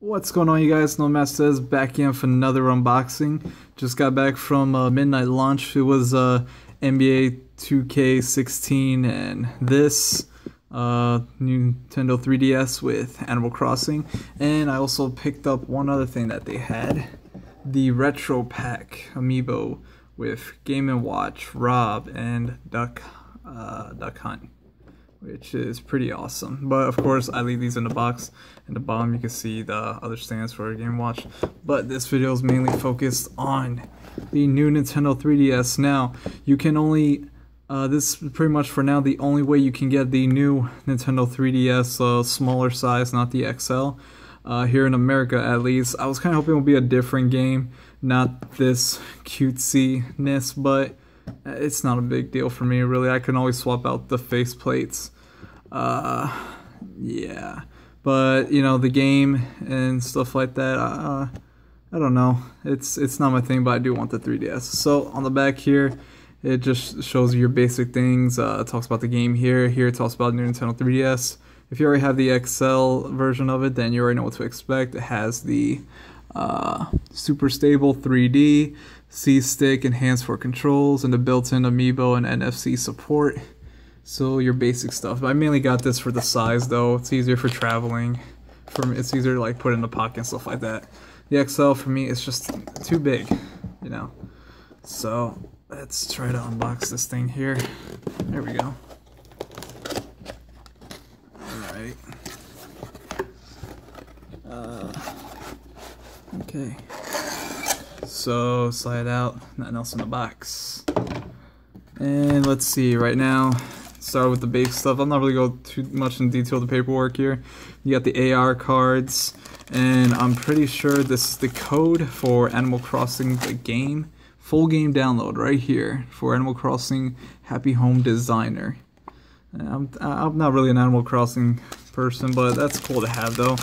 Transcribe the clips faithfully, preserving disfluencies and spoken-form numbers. What's going on, you guys? noblemasterdez back in for another unboxing. Just got back from uh, midnight launch. It was uh, N B A two K sixteen and this uh, Nintendo three D S with Animal Crossing. And I also picked up one other thing that they had, the Retro Pack Amiibo with Game and Watch, Rob, and Duck, uh, Duck Hunt, which is pretty awesome. But of course, I leave these in the box. In the bottom, you can see the other stands for Game and Watch. But this video is mainly focused on the new Nintendo three D S. Now, you can only, uh, this is pretty much for now the only way you can get the new Nintendo three D S, uh, smaller size, not the X L, uh, here in America at least. I was kind of hoping it would be a different game, not this cutesy-ness, but it's not a big deal for me, really. I can always swap out the face plates. Uh, yeah. But, you know, the game and stuff like that, uh, I don't know. It's it's not my thing, but I do want the three D S. So, on the back here, it just shows you your basic things. Uh, it talks about the game here. Here it talks about new Nintendo three D S. If you already have the X L version of it, then you already know what to expect. It has the uh, super stable three D, C-Stick, and hands for controls, and the built-in amiibo and N F C support. So your basic stuff. I mainly got this for the size, though. It's easier for traveling. For me, it's easier to like put in the pocket and stuff like that. The X L for me is just too big, you know. So let's try to unbox this thing here. There we go. All right. Uh, okay. So slide out, nothing else in the box. And let's see, right now, start with the base stuff. I'm not really going too much in detail the paperwork here. You got the A R cards, and I'm pretty sure this is the code for Animal Crossing the game. Full game download right here for Animal Crossing Happy Home Designer. I'm, I'm not really an Animal Crossing person, but that's cool to have though.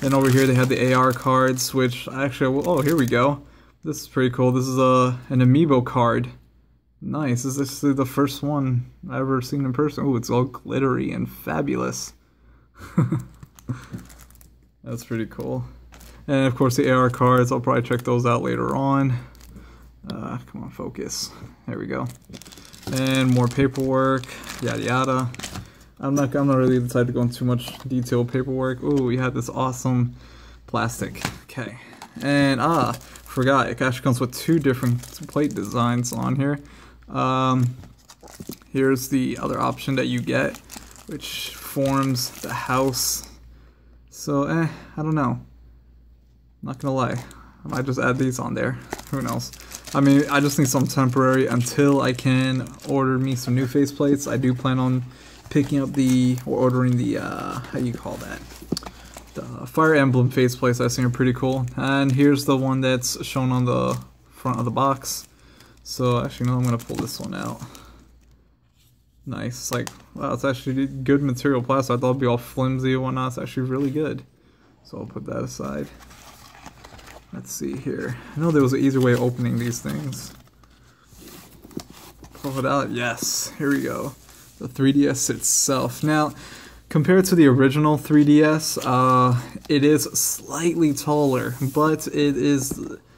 Then over here they have the A R cards, which actually, oh, here we go. This is pretty cool. This is a an amiibo card. Nice. This is actually the first one I've ever seen in person. Oh, it's all glittery and fabulous. That's pretty cool. And of course the A R cards. I'll probably check those out later on. Uh, come on, focus. There we go. And more paperwork. Yada yada. I'm not. I'm not really the type to go into too much detail paperwork. Oh, we have this awesome plastic. Okay. And ah. Forgot, it actually comes with two different plate designs on here. Um, here's the other option that you get, which forms the house. So, eh, I don't know. Not gonna lie. I might just add these on there. Who knows? I mean, I just need something temporary until I can order me some new faceplates. I do plan on picking up the, or ordering the, uh, how do you call that? The Fire Emblem faceplates I think are pretty cool. And here's the one that's shown on the front of the box. So actually, no, I'm going to pull this one out. Nice. It's like, wow, it's actually good material plastic. I thought it would be all flimsy and whatnot. It's actually really good. So I'll put that aside. Let's see here. I know there was an easier way of opening these things. Pull it out. Yes. Here we go. The three D S itself. Now, compared to the original three D S, uh, it is slightly taller, but it is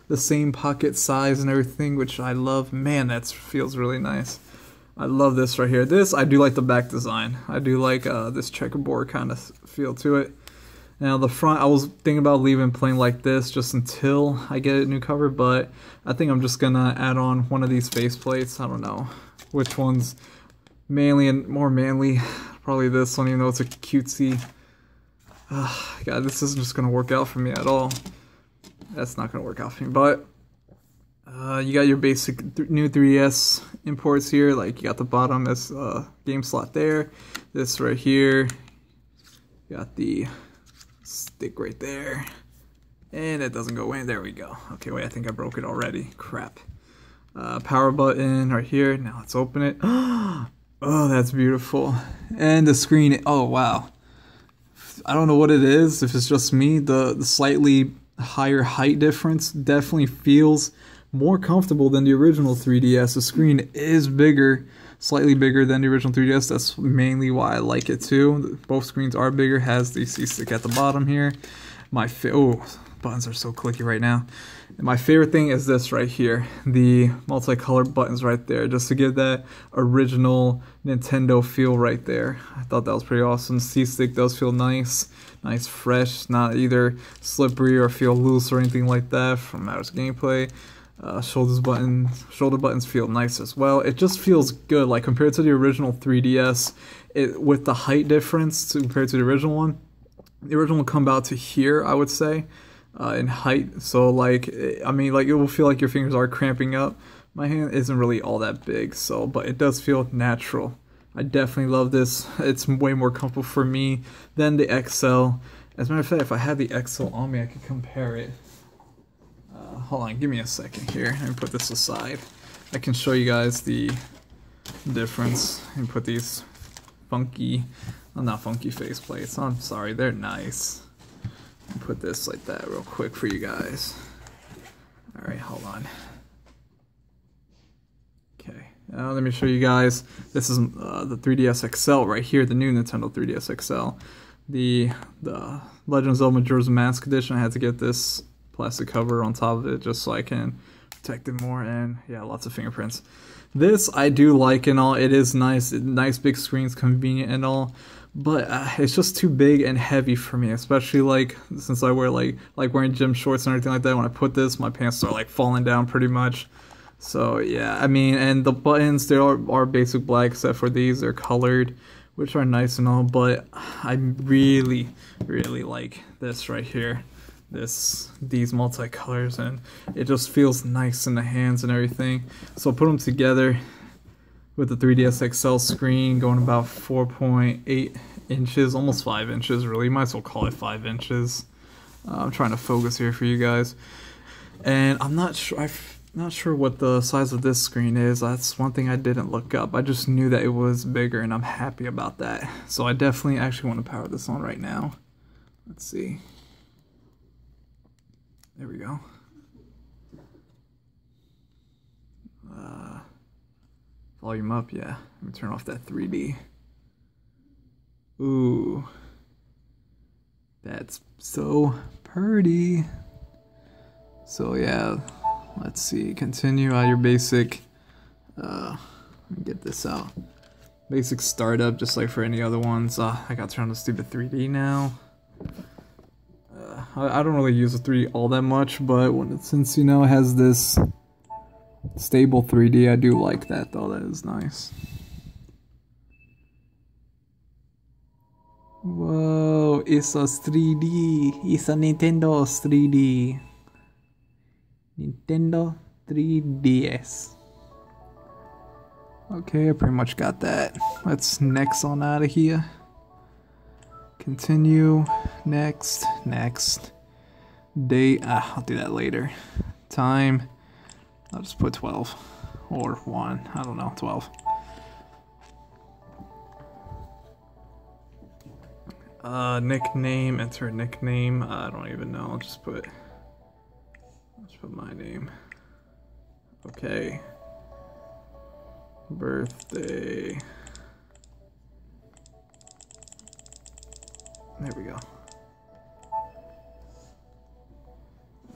the same pocket size and everything, which I love. Man, that feels really nice. I love this right here. This, I do like the back design. I do like uh, this checkerboard kind of feel to it. Now the front, I was thinking about leaving plain like this just until I get a new cover, but I think I'm just gonna add on one of these face plates. I don't know which one's manly and more manly. Probably this one, even though it's a cutesy. Uh, God, this isn't just going to work out for me at all. That's not going to work out for me. But uh, you got your basic th new three D S imports here. Like, you got the bottom as uh, game slot there. This right here. You got the stick right there. And it doesn't go in. There we go. Okay, wait, I think I broke it already. Crap. Uh, power button right here. Now let's open it. Oh, that's beautiful. And the screen, oh wow. I don't know what it is, if it's just me, the, the slightly higher height difference definitely feels more comfortable than the original three D S. The screen is bigger, slightly bigger than the original three D S. That's mainly why I like it too. Both screens are bigger, has the C-Stick at the bottom here. My oh, buttons are so clicky right now. And my favorite thing is this right here, the multicolored buttons right there, just to give that original Nintendo feel right there. I thought that was pretty awesome. C-Stick does feel nice, nice fresh, not either slippery or feel loose or anything like that from Majora's gameplay. Uh, shoulders button, shoulder buttons feel nice as well. It just feels good, like compared to the original three D S, it, with the height difference compared to the original one. The original will come out to here, I would say, uh, in height. So like, I mean, like it will feel like your fingers are cramping up. My hand isn't really all that big, so but it does feel natural. I definitely love this. It's way more comfortable for me than the X L. As a matter of fact, if I had the X L on me, I could compare it. Uh, hold on, give me a second here and put this aside. I can show you guys the difference and put these funky, well, not funky face plates. I'm sorry, they're nice. Put this like that real quick for you guys. All right, hold on. Okay, uh, let me show you guys. This is uh, the three D S X L right here, the new Nintendo three D S X L. The the Legend of Zelda Majora's Mask edition. I had to get this plastic cover on top of it just so I can protect it more, and yeah, lots of fingerprints. This I do like and all, it is nice, nice big screens, convenient and all, but uh, it's just too big and heavy for me, especially like since I wear like, like wearing gym shorts and everything like that. When I put this, my pants are like falling down pretty much. So yeah, I mean, and the buttons, they are, are basic black except for these, they're colored, which are nice and all, but I really, really like this right here. This these multicolors, and it just feels nice in the hands and everything. So put them together with the three D S X L screen going about four point eight inches, almost five inches, really, might as well call it five inches. uh, I'm trying to focus here for you guys, and I'm not sure I'm not sure what the size of this screen is. That's one thing I didn't look up. I just knew that it was bigger, and I'm happy about that. So I definitely actually want to power this on right now. Let's see. There we go. Uh, volume up, yeah. Let me turn off that three D. Ooh. That's so pretty. So yeah, let's see. Continue on your basic, uh, let me get this out. Basic startup, just like for any other ones. Uh, I gotta turn on the stupid three D now. I don't really use the three D all that much, but when it, since, you know, it has this stable three D, I do like that, though. That is nice. Whoa, it's a three D. It's a Nintendo three D. Nintendo three D S. Okay, I pretty much got that. Let's next on out of here. Continue, next, next, day, ah, I'll do that later, time, I'll just put twelve, or one, I don't know, twelve. Uh, nickname, enter nickname, I don't even know, I'll just put, I'll just put my name. Okay, birthday. There we go.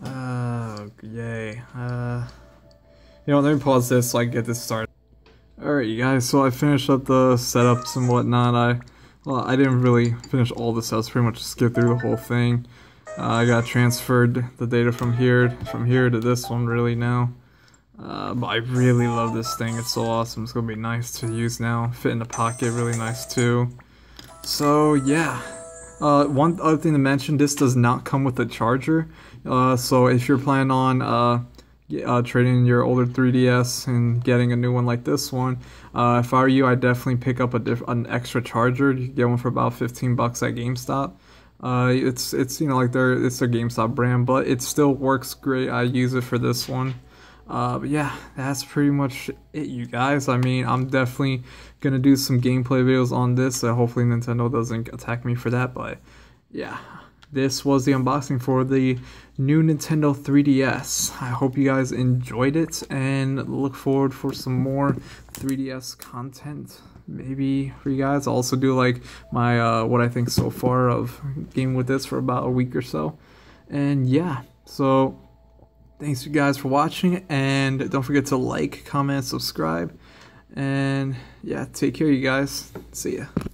Oh, yay. Uh, you know, let me pause this so I can get this started. Alright, you guys, so I finished up the setups and whatnot. I, well, I didn't really finish all the setups, pretty much skipped through the whole thing. Uh, I got transferred the data from here, from here to this one, really, now. Uh, but I really love this thing, it's so awesome. It's gonna be nice to use now. Fit in the pocket, really nice, too. So, yeah. Uh, one other thing to mention, this does not come with a charger, uh, so if you're planning on uh, uh, trading your older three D S and getting a new one like this one, uh, if I were you, I'd definitely pick up a diff an extra charger. You can get one for about fifteen bucks at GameStop. Uh, it's, it's, you know, like they're, it's a GameStop brand, but it still works great. I use it for this one. Uh, but yeah, that's pretty much it, you guys. I mean, I'm definitely gonna do some gameplay videos on this, so hopefully Nintendo doesn't attack me for that. But yeah, this was the unboxing for the new Nintendo three D S. I hope you guys enjoyed it, and look forward for some more three D S content, maybe, for you guys. I'll also do like my uh, what I think so far of game with this for about a week or so. And yeah, so thanks you guys for watching, and don't forget to like, comment, subscribe, and yeah, take care you guys. See ya.